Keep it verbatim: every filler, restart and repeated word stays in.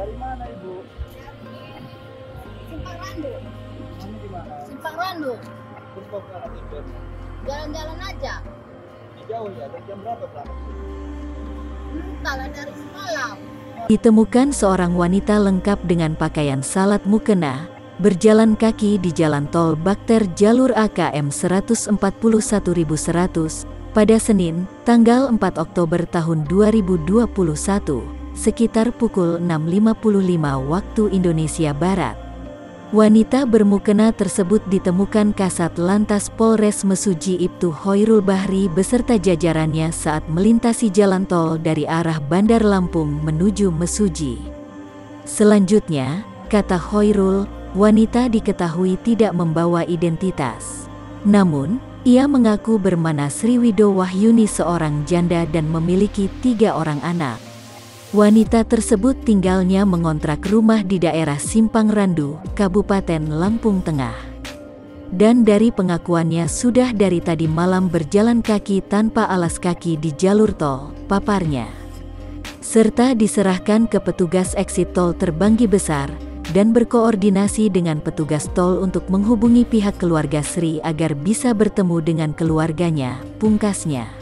Dari mana Ibu? Simpang Randu. Kamu di mana? Simpang Randu. Terus mau ke arah Tibet? Jalan-jalan aja. Jauh ya, dari jam berapa berangkat? Entah, dari semalam. Ditemukan seorang wanita lengkap dengan pakaian salat mukena, berjalan kaki di jalan tol Bakter jalur A K M seratus empat puluh satu ribu seratus pada Senin, tanggal empat Oktober tahun dua ribu dua puluh satu, sekitar pukul enam lewat lima puluh lima waktu Indonesia Barat. Wanita bermukena tersebut ditemukan Kasat Lantas Polres Mesuji Iptu Khoirul Bahri beserta jajarannya saat melintasi jalan tol dari arah Bandar Lampung menuju Mesuji. Selanjutnya, kata Khoirul, wanita diketahui tidak membawa identitas. Namun, ia mengaku bernama Sri Wido Wahyuni, seorang janda dan memiliki tiga orang anak. Wanita tersebut tinggalnya mengontrak rumah di daerah Simpang Randu, Kabupaten Lampung Tengah. Dan dari pengakuannya sudah dari tadi malam berjalan kaki tanpa alas kaki di jalur tol, paparnya. Serta diserahkan ke petugas exit tol Terbanggi Besar dan berkoordinasi dengan petugas tol untuk menghubungi pihak keluarga Sri agar bisa bertemu dengan keluarganya, pungkasnya.